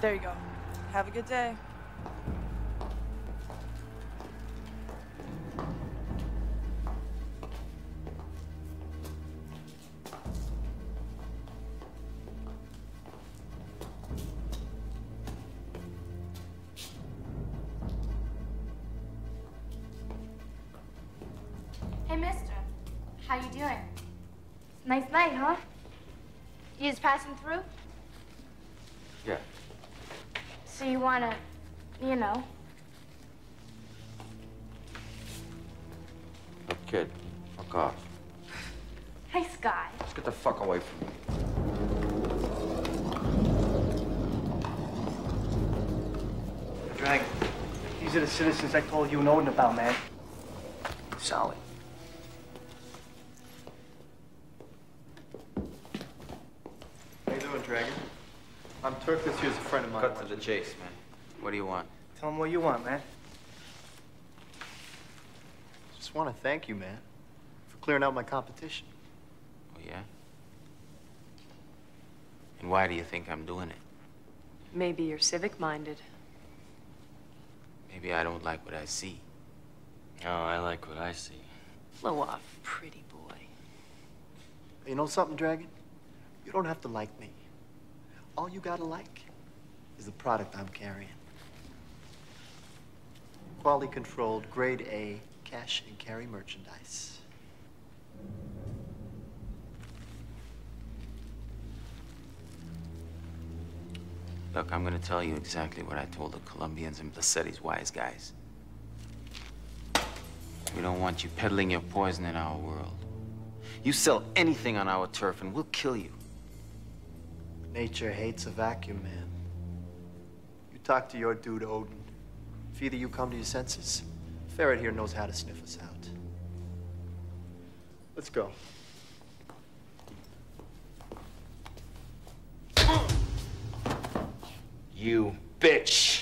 There you go. Have a good day. Hey, mister. How you doing? It's a nice night, huh? You just passing through? Yeah. So you wanna, you know. Kid, fuck off. Nice guy. Just get the fuck away from me. Dragon, these are the citizens I told you and Odin about, man. Solid. How you doing, Dragon? I'm Turk, this here's a friend of mine. Cut to the chase, man. What do you want? Tell him what you want, man. Just want to thank you, man, for clearing out my competition. Oh, yeah? And why do you think I'm doing it? Maybe you're civic-minded. Maybe I don't like what I see. Oh, I like what I see. Blow off, pretty boy. You know something, Dragon? You don't have to like me. All you gotta like is the product I'm carrying. Quality controlled, grade A, cash and carry merchandise. Look, I'm gonna tell you exactly what I told the Colombians and Blasetti's wise guys. We don't want you peddling your poison in our world. You sell anything on our turf and we'll kill you. Nature hates a vacuum, man. You talk to your dude, Odin. If either you come to your senses, Ferret here knows how to sniff us out. Let's go. You bitch!